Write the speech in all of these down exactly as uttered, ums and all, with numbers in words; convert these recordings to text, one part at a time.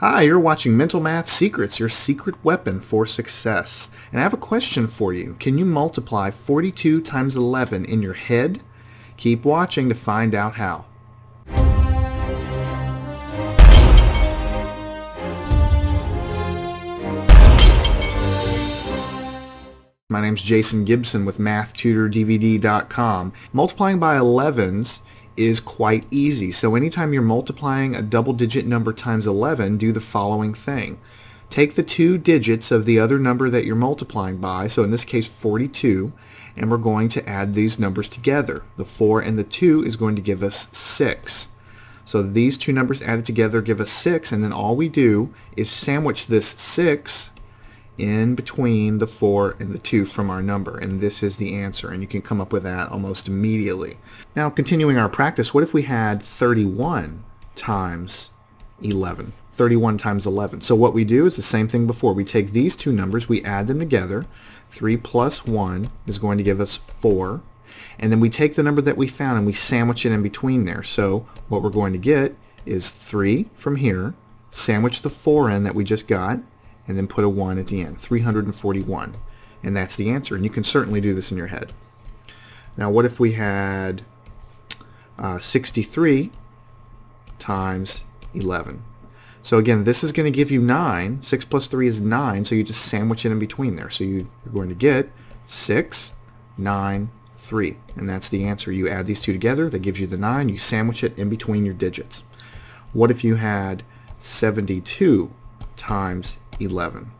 Hi, you're watching Mental Math Secrets, your secret weapon for success. And I have a question for you. Can you multiply forty-two times eleven in your head? Keep watching to find out how. My name's Jason Gibson with Math Tutor D V D dot com. Multiplying by elevens is quite easy. So anytime you're multiplying a double-digit number times eleven, do the following thing. Take the two digits of the other number that you're multiplying by, so in this case forty-two, and we're going to add these numbers together. The four and the two is going to give us six. So these two numbers added together give us six, and then all we do is sandwich this six in between the four and the two from our number, and this is the answer, and you can come up with that almost immediately. Now, continuing our practice, what if we had thirty-one times eleven? thirty-one times eleven. So what we do is the same thing before. We take these two numbers, we add them together. three plus one is going to give us four, and then we take the number that we found and we sandwich it in between there. So what we're going to get is three from here, sandwich the four in that we just got, and then put a one at the end, three hundred forty-one. And that's the answer, and you can certainly do this in your head. Now what if we had uh, sixty-three times eleven? So again, this is going to give you nine. six plus three is nine, so you just sandwich it in between there. So you're going to get six, nine, three, and that's the answer. You add these two together, that gives you the nine, you sandwich it in between your digits. What if you had seventy-two times eleven?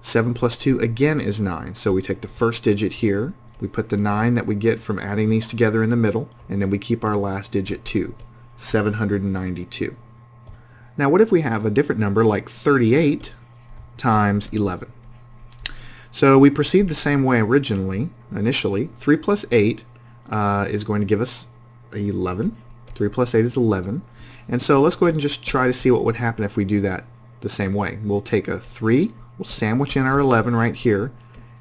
seven plus two again is nine, so we take the first digit here, we put the nine that we get from adding these together in the middle, and then we keep our last digit two, seven hundred ninety-two. Now what if we have a different number like thirty-eight times eleven? So we proceed the same way originally, initially. three plus eight uh, is going to give us eleven. three plus eight is eleven. And so let's go ahead and just try to see what would happen if we do that the same way. We'll take a three, we'll sandwich in our eleven right here,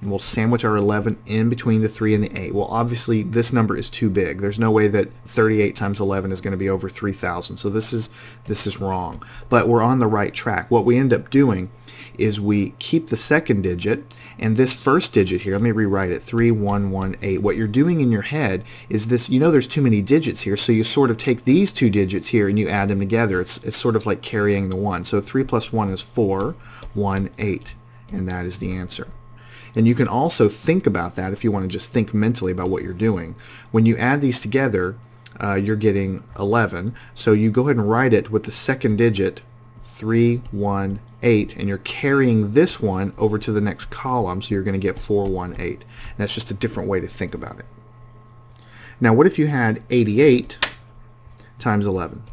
and we'll sandwich our eleven in between the three and the eight. Well, obviously this number is too big. There's no way that thirty-eight times eleven is going to be over three thousand. So this is this is wrong. But we're on the right track. What we end up doing is we keep the second digit, and this first digit here, let me rewrite it, three one one eight. What you're doing in your head is this, you know there's too many digits here, so you sort of take these two digits here and you add them together. It's, it's sort of like carrying the one. So three plus one is four, one, eight, and that is the answer. And you can also think about that if you want to just think mentally about what you're doing. When you add these together, uh, you're getting eleven, so you go ahead and write it with the second digit, three one eight, and you're carrying this one over to the next column, so you're going to get four one eight. And that's just a different way to think about it. Now what if you had eighty-eight times eleven?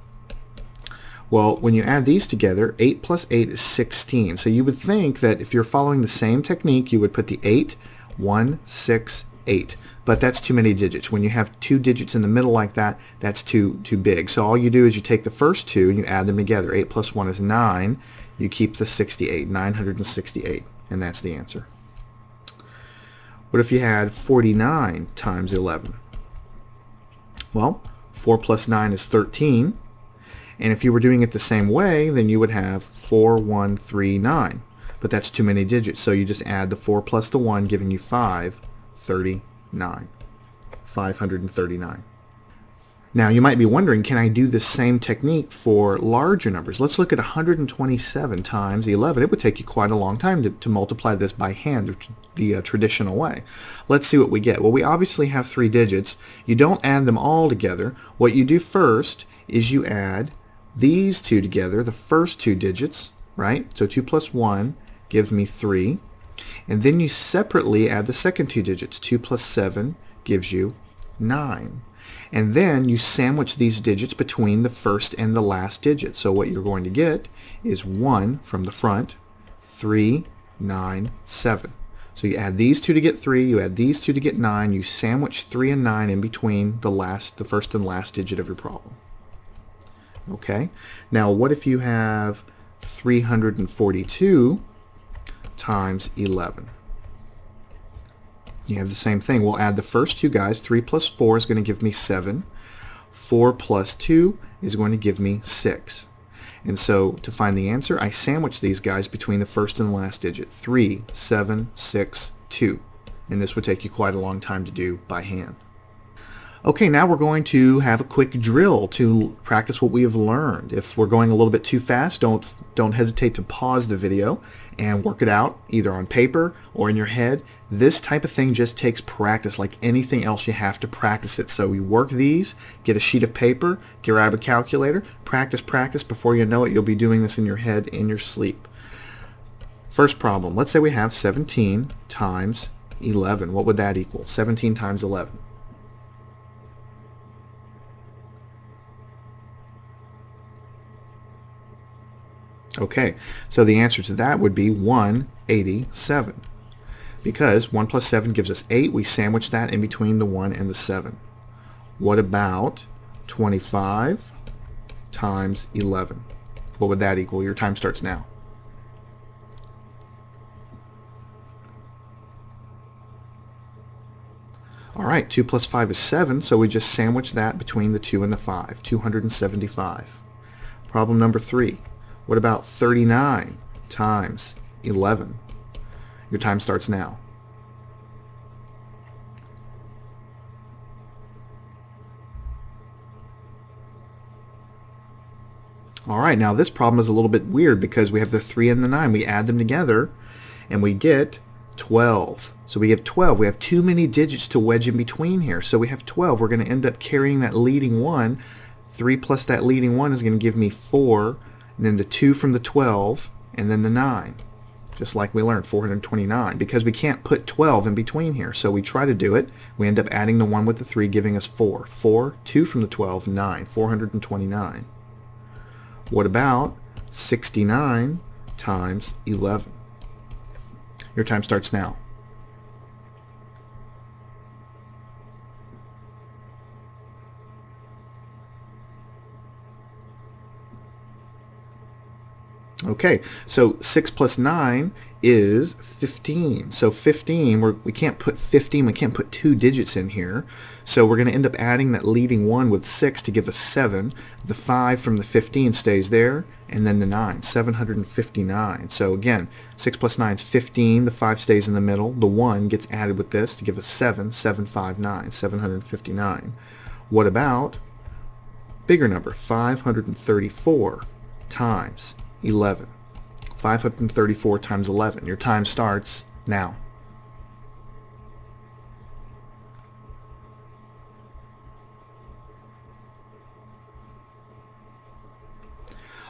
Well, when you add these together, eight plus eight is sixteen. So you would think that if you're following the same technique, you would put the eight, one, six, eight. But that's too many digits. When you have two digits in the middle like that, that's too too big. So all you do is you take the first two and you add them together. eight plus one is nine. You keep the sixty-eight, nine hundred sixty-eight, and that's the answer. What if you had forty-nine times eleven? Well, four plus nine is thirteen. And if you were doing it the same way, then you would have four one three nine. But that's too many digits, so you just add the four plus the one, giving you five thirty-nine. five hundred thirty-nine. Now you might be wondering, can I do the same technique for larger numbers? Let's look at one hundred twenty-seven times eleven. It would take you quite a long time to, to multiply this by hand, or the uh, traditional way. Let's see what we get. Well, we obviously have three digits. You don't add them all together. What you do first is you add these two together, the first two digits, right? So two plus one gives me three. And then you separately add the second two digits. two plus seven gives you nine. And then you sandwich these digits between the first and the last digit. So what you're going to get is one from the front, three, nine, seven. So you add these two to get three, you add these two to get nine, you sandwich three and nine in between the last, the first and last digit of your problem. Okay, now what if you have three hundred forty-two times eleven? You have the same thing. We'll add the first two guys. three plus four is going to give me seven. four plus two is going to give me six. And so to find the answer, I sandwich these guys between the first and the last digit, three, seven, six, two. And this would take you quite a long time to do by hand. Okay, now we're going to have a quick drill to practice what we have learned. If we're going a little bit too fast, don't, don't hesitate to pause the video and work it out either on paper or in your head. This type of thing just takes practice. Like anything else, you have to practice it. So you work these, get a sheet of paper, grab a calculator, practice, practice. Before you know it, you'll be doing this in your head in your sleep. First problem, let's say we have seventeen times eleven. What would that equal? seventeen times eleven. Okay, so the answer to that would be one eighty-seven, because one plus seven gives us eight. We sandwich that in between the one and the seven. What about twenty-five times eleven? What would that equal? Your time starts now. Alright, two plus five is seven, so we just sandwich that between the two and the five, two hundred seventy-five. Problem number three. What about thirty-nine times eleven? Your time starts now. All right, now this problem is a little bit weird because we have the three and the nine. We add them together and we get twelve. So we have twelve. We have too many digits to wedge in between here. So we have twelve. We're going to end up carrying that leading one. three plus that leading one is going to give me four. And then the two from the twelve, and then the nine, just like we learned, four hundred twenty-nine, because we can't put twelve in between here. So we try to do it, we end up adding the one with the three, giving us four. four, two from the twelve, nine, four hundred twenty-nine. What about sixty-nine times eleven? Your time starts now. Okay, so six plus nine is fifteen. So fifteen, we're, we can't put fifteen, we can't put two digits in here. So we're going to end up adding that leading one with six to give us seven. The five from the fifteen stays there, and then the nine, seven hundred fifty-nine. So again, six plus nine is fifteen, the five stays in the middle. The one gets added with this to give us seven, seven hundred fifty-nine, seven hundred fifty-nine. What about bigger number, five hundred thirty-four times eleven? five hundred thirty-four times eleven. Your time starts now.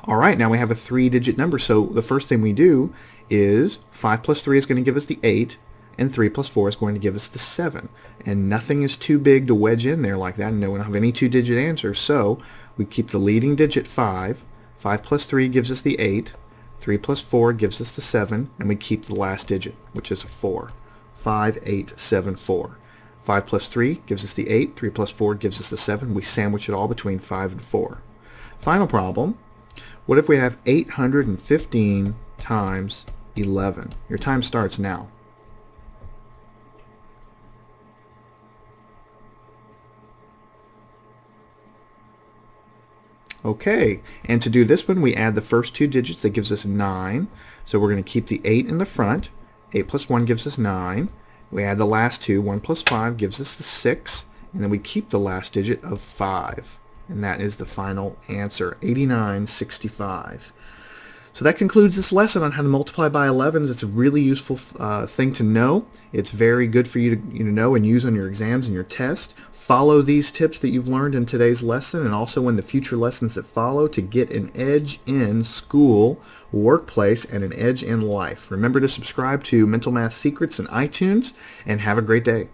All right, now we have a three-digit number, so the first thing we do is five plus three is going to give us the eight, and three plus four is going to give us the seven. And nothing is too big to wedge in there like that, and no one will have any two-digit answer, so we keep the leading digit five, five plus three gives us the eight, three plus four gives us the seven, and we keep the last digit, which is a four. five, eight, seven, four. five plus three gives us the eight, three plus four gives us the seven. We sandwich it all between five and four. Final problem, what if we have eight hundred fifteen times eleven? Your time starts now. Okay, and to do this one, we add the first two digits. That gives us nine. So we're going to keep the eight in the front. eight plus one gives us nine. We add the last two. one plus five gives us the six. And then we keep the last digit of five. And that is the final answer, eighty-nine sixty-five. So that concludes this lesson on how to multiply by elevens. It's a really useful uh, thing to know. It's very good for you to you know and use on your exams and your tests. Follow these tips that you've learned in today's lesson and also in the future lessons that follow to get an edge in school, workplace, and an edge in life. Remember to subscribe to Mental Math Secrets on iTunes, and have a great day.